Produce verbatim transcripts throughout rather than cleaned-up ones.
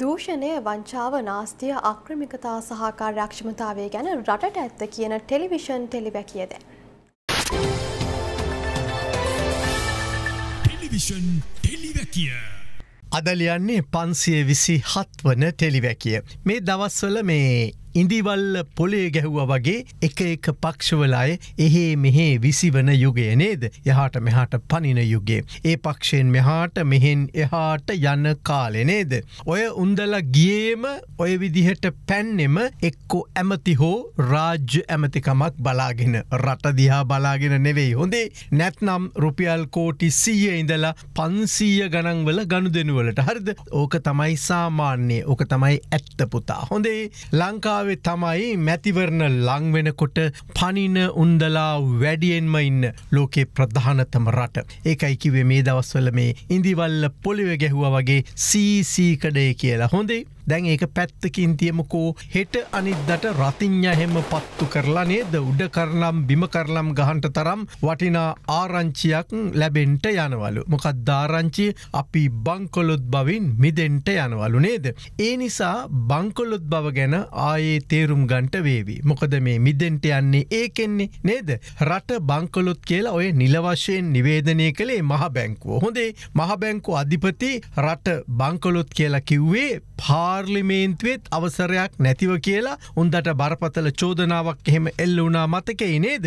දූෂණය වංචාව නාස්තිය ආක්‍රමිකතා සහ කාර්යක්ෂමතාවය ගැන රටට ඇත්ත කියන ටෙලිවිෂන් ටෙලිවැකිය දැන්. ටෙලිවිෂන් ටෙලිවැකිය. අද ලියන්නේ පන්සිය විසි හත් වන ටෙලිවැකිය. මේ දවස්වල මේ ඉඳිවල් පොලේ ගැහුවා වගේ එක එක පක්ෂවල අය එහෙ මෙහෙ විසිවන යුගය නේද? එහාට මෙහාට පනින යුගය. ඒ පක්ෂයෙන් මෙහාට මෙහෙන් එහාට යන කාලේ නේද? ඔය උන්දලා ගියේම ඔය විදිහට පැන්නෙම එක්කෝ ඇමති හෝ රාජ්‍ය ඇමතිකමක් බලාගෙන රට දිහා බලාගෙන නෙවෙයි හොඳේ. නැත්නම් රුපියල් කෝටි සීය ඉඳලා පන්සීය ගණන් වල ගනුදෙනු වලට හරිද? ඕක තමයි සාමාන්‍ය. ඕක තමයි ඇත්ත පුතා. හොඳේ. ලංකාවේ තමයි මැතිවරණ ලං වෙනකොට පනින උන්දලා වැඩියෙන්ම ඉන්න ලෝකේ ප්‍රධානතම රට. ඒකයි කිව්වේ මේ දවස්වල මේ ඉඳිවල්ල පොළවේ ගැහුවා වගේ සීසී කඩේ කියලා. හොඳේ. දැන් ඒක පැත්තකින් තියමුකෝ. හෙට අනිද්දාට රතිඤ්ඤා හැම පත්තු කරලා නේද උඩ කරනම් බිම කරනම් ගහන්න තරම් වටිනා ආරංචියක් ලැබෙන්න යනවලු. මොකක්ද ආරංචිය? අපි බංකොලොත් බවින් මිදෙන්න යනවලු නේද? ඒ නිසා බංකොලොත් බව ගැන ආයේ තේරුම් ගන්නට වේවි. මොකද මේ මිදෙන්න යන්නේ ඒකෙන්නේ නේද? රට බංකොලොත් කියලා ඔය නිල වශයෙන් නිවේදනය කළේ මහ බැංකුව. හොඳේ. මහ බැංකුව අධිපති රට බංකොලොත් කියලා කිව්වේ පා පාර්ලිමේන්තුවෙත් අවසරයක් නැතිව කියලා උන්දට බරපතල චෝදනාවක් එහෙම එල්ල වුණා මතකයි නේද?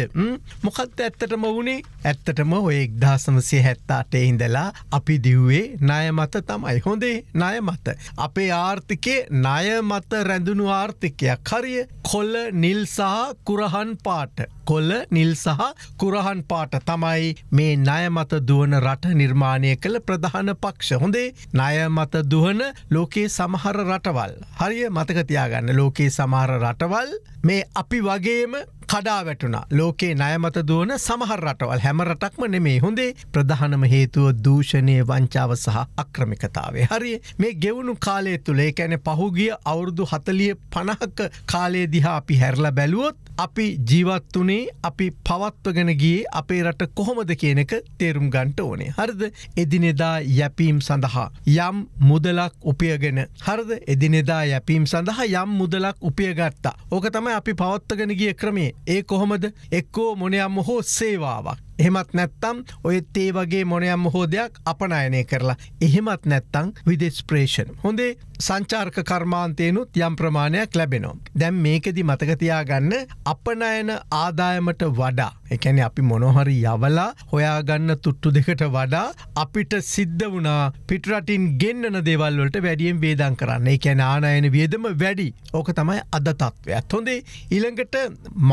මොකක්ද ඇත්තටම වුණේ? ඇත්තටම ඔය එක්දාස් නවසිය හැත්තාටේ ඉඳලා අපි දිව්වේ ණය මත තමයි. හොඳේ, ණය මත. අපේ ආර්ථිකයේ ණය මත රැඳුණු ආර්ථිකයක්. හරිය කොළ නිල් සහ කුරහන් පාට. කොළ නිල් සහ කුරහන් පාට තමයි මේ ණය මත දුවන රට නිර්මාණය කළ ප්‍රධාන පක්ෂ. හොඳේ, ණය මත දුවන ලෝකයේ සමහර රට රටවල්. හරිය මතක තියාගන්න ලෝකයේ සමහර රටවල් මේ අපි වගේම කඩා වැටුණා. ලෝකේ ණය මත දුවන සමහර රටවල් හැම රටක්ම නෙමෙයි. හොඳේ. ප්‍රධානම හේතුව දූෂණය, වංචාව සහ අක්‍රමිකතාවය. හරිය. මේ ගෙවුණු කාලය තුල ඒ කියන්නේ පහුගිය අවුරුදු හතළිය පනහක කාලය දිහා අපි හැරලා බැලුවොත් අපි ජීවත් වුණේ අපි පවත්වගෙන ගියේ අපේ රට කොහොමද කියන එක තේරුම් ගන්න ඕනේ. හරිද? එදිනෙදා යැපීම් සඳහා යම් මුදලක් උපයගෙන. හරිද? එදිනෙදා යැපීම් සඳහා යම් මුදලක් උපයගත්තා. ඕක තමයි අපි පවත්වගෙන ගිය ක්‍රමය. ඒ කොහොමද? එක්කෝ මොනයම් හෝ සේවාවක්. එහෙමත් නැත්තම් ඔය තේ වගේ මොනයම් හෝ දෙයක් අපනයනය කරලා. එහෙමත් නැත්තම් විදේශ ප්‍රේෂණ. හොඳේ, සංචාරක කර්මාන්තේනුත් යම් ප්‍රමාණයක් ලැබෙනවා. දැන් මේකෙදි මතක තියාගන්න අපනයන ආදායමට වඩා ඒ කියන්නේ අපි මොනෝහරි යවලා හොයාගන්න තුට්ටු දෙකට වඩා අපිට සිද්ධ වුණා පිටරටින් ගෙන්නන දේවල් වලට වැඩියෙන් වේදම් කරන්න. ඒ කියන්නේ ආනයන වියදම වැඩි. ඕක තමයි අද තත්ත්වයත්. හොඳේ. ඊළඟට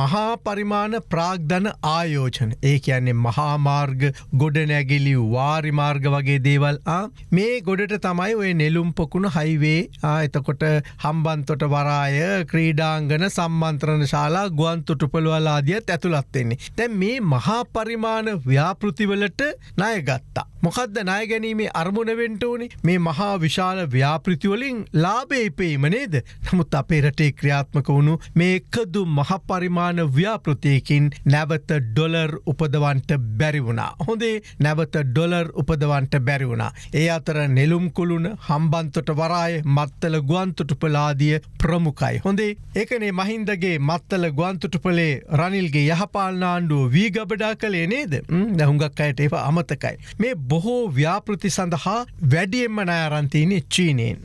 මහා පරිමාණ ප්‍රාග්ධන ආයෝජන. ඒ කියන්නේ මහා මාර්ග, ගොඩනැගිලි, වාරි මාර්ග වගේ දේවල් ආ මේ ගොඩට තමයි ඔය නෙළුම් පොකුණු හයිවේ ආ එතකොට හම්බන්තොට වරාය, ක්‍රීඩාංගන, සම්මන්ත්‍රණ ශාලා, ගුවන්තොටුපළවල් ආදියත් ඇතුළත් වෙන්නේ. දැන් මේ මහා පරිමාණ ව්‍යාපෘති වලට ණය ගත්තා. මොකද්ද ණය ගැනීමේ අරමුණ වෙන්න ඕනේ? මේ මහා විශාල ව්‍යාපෘති වලින් ලාභය ඉපීම නේද? නමුත් අපේ රටේ ක්‍රියාත්මක වුණු මේ එකදු මහා පරිමාණ ව්‍යාපෘතියකින් නැවත ඩොලර් උපදවන්න බැරි වුණා. හොඳේ, නැවත ඩොලර් උපදවන්ට බැරි වුණා. ඒ අතර නෙළුම් කුළුණ, හම්බන්තොට වරාය, මත්තල ගුවන්තොටුපළ ආදිය ප්‍රමුඛයි. හොඳේ. ඒකනේ මහින්දගේ මත්තල ගුවන්තොටුපළේ රනිල්ගේ යහපාලන ආණ්ඩුව වී ගබඩා කළේ නේද? දැන් හුඟක් අයට ඒක අමතකයි. මේ බොහෝ ව්‍යාපෘති සඳහා වැඩියෙන්ම ණය අරන් තියෙන්නේ චීනෙන්.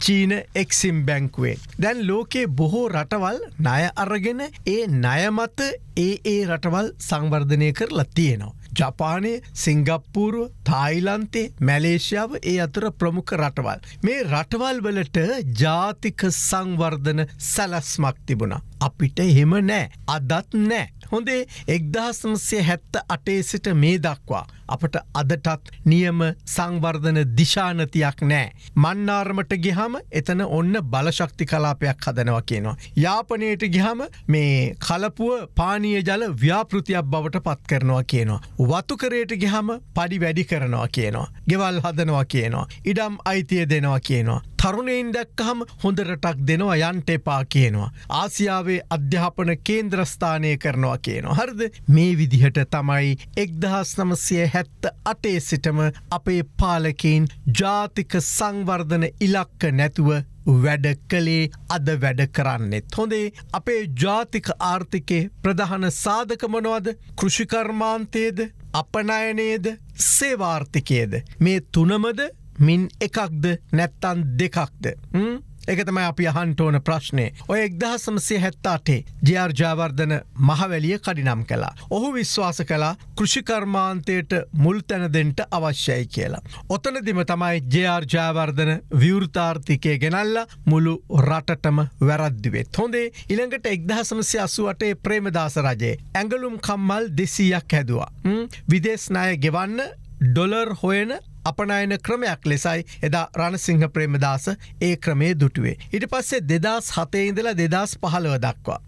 චීන එක්සිම් බැංකුවෙන්. දැන් ලෝකේ බොහෝ රටවල් ණය අරගෙන ඒ ණය මත ඒ ඒ රටවල් සංවර්ධනය කරලා තියෙනවා. ජපානය, සිංගප්පූරුව, තායිලන්තේ, මැලේසියාව ඒ අතර ප්‍රමුඛ රටවල්. මේ රටවල් වලට ජාතික සංවර්ධන සැලැස්මක් තිබුණා. අපිට එහෙම නෑ. අදත් නෑ. හොඳේ, එක්දාස් නවසිය හැත්ත අටේ සිට මේ දක්වා අපට අදටත් නියම සංවර්ධන දිශානතියක් නෑ. මන්නාරමට ගිහම එතන ඔන්න බලශක්ති කලාපයක් හදනවා කියනවා. යාපනයට ගිහම මේ කලපුව පානීය ජල ව්‍යාපෘතියක් බවට පත් කරනවා කියනවා. වතුකරයට ගිහම පඩි වැඩි කරනවා කියනවා. ගෙවල් හදනවා කියනවා. ඉඩම් අයිතිය දෙනවා කියනවා. තරුණයින් දැක්කහම හොඳ රටක් දෙනවා යන්ට එපා කියනවා. ආසියාවේ අධ්‍යාපන කේන්ද්‍රස්ථානය කරනවා කියනවා. හරිද? මේ විදිහට තමයි එක්දහස් නවසිය හැත්තෑ අටේ සිටම අපේ පාලකයන් ජාතික සංවර්ධන ඉලක්ක නැතුව වැඩ කළේ අද වැඩ කරන්නෙත්. හොඳේ අපේ ජාතික ආර්ථිකයේ ප්‍රධාන සාධක මොනවද? කෘෂිකර්මාන්තයේද, අපනයනයේද, සේවාර්ථිකයේද? මේ තුනමද මින් එකක්ද නැත්තම් දෙකක්ද? හ්ම් ඒක තමයි අපි අහන්න ඕන ප්‍රශ්නේ. ඔය එක්දහස් නවසිය හැත්තෑ අටේ ජේ ආර් ජයවර්ධන මහවැලිය කඩිනම් කළා. ඔහු විශ්වාස කළා කෘෂිකර්මාන්තයට මුල් තැන දෙන්න අවශ්‍යයි කියලා. ඔතනදිම තමයි ජේ ආර් ජයවර්ධන විවෘතාර්ථිකය ගෙනල්ලා මුළු රටටම වැරද්දුවෙත්. හොඳේ ඊළඟට එක්දහස් නවසිය අසූ අටේ ප්‍රේමදාස රජේ ඇඟලුම් කම්මල් දෙසීයක් හැදුවා. විදේශ ණය ගෙවන්න ඩොලර් හොයන අපනයන ක්‍රමයක් ලෙසයි එදා රණසිංහ ප්‍රේමදාස ඒ ක්‍රමේ දුටුවේ. ඊට පස්සේ දෙදහස් හතේ ඉඳලා දෙදහස් පහළොව දක්වා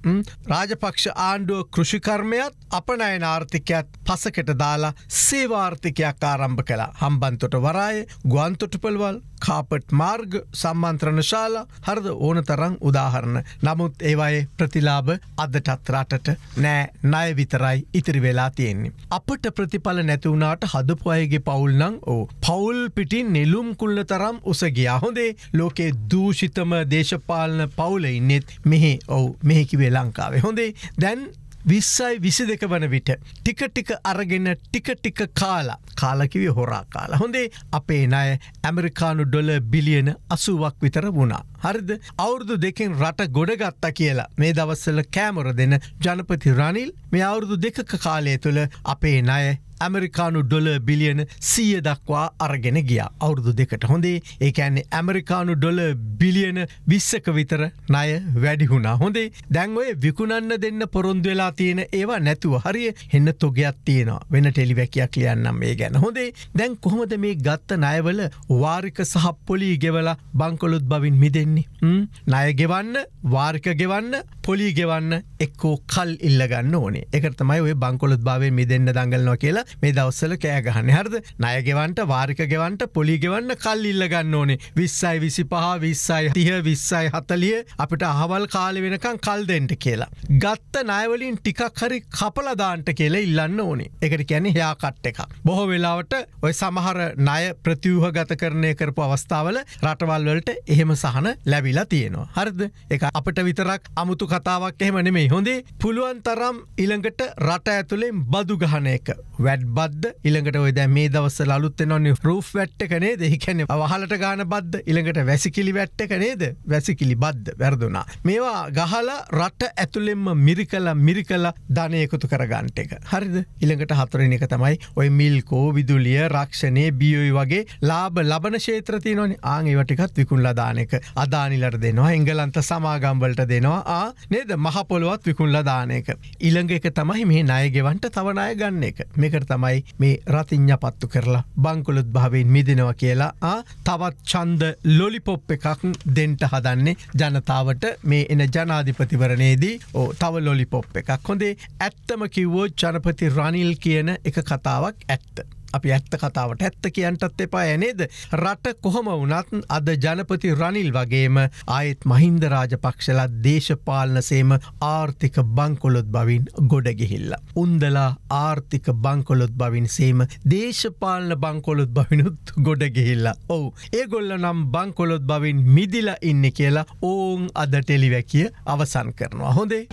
රාජපක්ෂ ආණ්ඩුව කෘෂිකර්මයත් අපනයන ආර්ථිකයත් පසකට දාලා සේවාර්ථිකයක් ආරම්භ කළා. හම්බන්තොට වරාය, ගුවන්තොටුපළවල්, කාපට් මාර්ග, සම්මන්ත්‍රණ ශාලා, හරිද? ඕන තරම් උදාහරණ. නමුත් ඒවායේ ප්‍රතිලාභ අදටත් රටට නෑ. ණය විතරයි ඉතිරි වෙලා තියෙන්නේ. අපට ප්‍රතිඵල නැති වුණාට හදපු අයගේ පවුල් නම් ඕ පවුල් පිටින් නෙළුම් කුල්ල තරම් උස ගියා. හොඳේ ලෝකේ දූෂිතම දේශපාලන පවුල ඉන්නෙත් මෙහි. ඔව් මෙහි කිව්වේ ලංකාවේ. හොඳේ දැන් විස්සයි විසි දෙක වන විට ටික ටික අරගෙන ටික ටික කාලා කාලා කිව්වේ හොරා කාලා. හොඳේ අපේ ණය ඇමරිකානු ඩොලර් බිලියන අසූවක් විතර වුණා. හරිද? අවුරුදු දෙකෙන් රට ගොඩගත්තා කියලා මේ දවස්වල කෑමර දෙන ජනපති රනිල් මේ අවුරුදු දෙකක කාලය තුළ අපේ ණය ඇමරිකානු ඩොලර් බිලියන සීය දක්වා අරගෙන ගියා අවුරුදු දෙකට. හොඳේ ඒ කියන්නේ ඇමරිකානු ඩොලර් බිලියන විස්සක විතර ණය වැඩි වුණා. හොඳේ දැන් ඔය විකුණන්න දෙන්න පොරොන්දු වෙලා තියෙන ඒවා නැතුව හරිය හෙන්න තොගයක් තියෙනවා. වෙන ටෙලිවැකියක් කියන්නම් මේ ගැන. හොඳේ දැන් කොහොමද මේ ගත්ත ණයවල වාරික සහ පොලී ගෙවලා බංකොලොත් බවින් මිදෙන්නේ? හ්ම් ණය ගෙවන්න, වාරික ගෙවන්න, පොලී ගෙවන්න එක්කෝ කල් ඉල්ල ගන්න ඕනේ. ඒකට තමයි ඔය බංකොලොත් බවෙන් මිදෙන්න දඟලනවා කියලා මේ දවස්වල කෑ ගහන්නේ. හරිද? ණය ගෙවන්න, වාරික ගෙවන්න, පොලි ගෙවන්න කල් ඉල්ල ගන්න ඕනේ. විස්සයි විසිපහ විස්සයි තිහ විස්සයි හතළිහ අපිට අහවල් කාලේ වෙනකන් කල් දෙන්න කියලා. ගත්ත ණය වලින් ටිකක් හරි කපලා දාන්න කියලා ඉල්ලන්න ඕනේ. ඒකට කියන්නේ හයා කට් එකක්. බොහෝ වෙලාවට ওই සමහර ණය ප්‍රතිව්‍යුහගතකරණය කරපු අවස්ථාවල රටවල් වලට එහෙම සහන ලැබිලා තියෙනවා. හරිද? ඒක අපිට විතරක් අමුතු කතාවක් එහෙම නෙමෙයි. හොඳේ පුළුවන් තරම් ඊළඟට රට ඇතුලෙන් බදු ගහන එක. බද්ද ඊළඟට ඔය දැන් මේ දවස්වල අලුත් වෙනවනේ රූෆ් වැට් එක නේද? ඒ කියන්නේ වහලට ගහන බද්ද ඊළඟට වැසිකිලි වැට් එක නේද? වැසිකිලි බද්ද වැරදුනා. මේවා ගහලා රට ඇතුළෙන්ම මිරිකලා මිරිකලා ධනෙ එකතු කරගන්න එක. හරිද? ඊළඟට හතරවෙනි එක තමයි ඔය මිල්කෝ, විදුලිය, රක්ෂණේ, බීඔයි වගේ ලාභ ලබන ක්ෂේත්‍ර තියෙනවනේ. ආන් ඒවා ටිකත් විකුණලා දාන එක. අදානිලට දෙනවා, එංගලන්ත සමාගම් වලට දෙනවා. ආ නේද? මහ පොළොවත් විකුණලා දාන එක. ඊළඟ එක තමයි මේ ණය ගෙවන්න තව ණය ගන්න එක. මේකට තමයි මේ රතින් යපත්තු කරලා බංකොලොත් භාවයෙන් මිදෙනවා කියලා ආ තවත් ඡන්ද ලොලිපොප් එකක් දෙන්න හදන්නේ ජනතාවට මේ එන ජනාධිපතිවරණයේදී. ඕ තව ලොලිපොප් එකක්. හොඳේ ඇත්තම කිව්වොත් ජනපති රනිල් කියන එක කතාවක් ඇත්ත. අපි ඇත්ත කතාවට ඇත්ත කියන්නත් එපා නේද? රට කොහොම වුණත් අද ජනපති රනිල් වගේම ආයෙත් මහින්ද රාජපක්ෂලා දේශපාලන සේම ආර්ථික බංකොලොත් බවින් ගොඩ ගිහිල්ලා. උන්දලා ආර්ථික බංකොලොත් බවින් සේම දේශපාලන බංකොලොත් බවිනුත් ගොඩ ගිහිල්ලා. ඔව් ඒගොල්ලෝ නම් බංකොලොත් බවින් මිදිලා ඉන්නේ කියලා ඕන් අද ටෙලිවැකිය අවසන් කරනවා. හොඳේ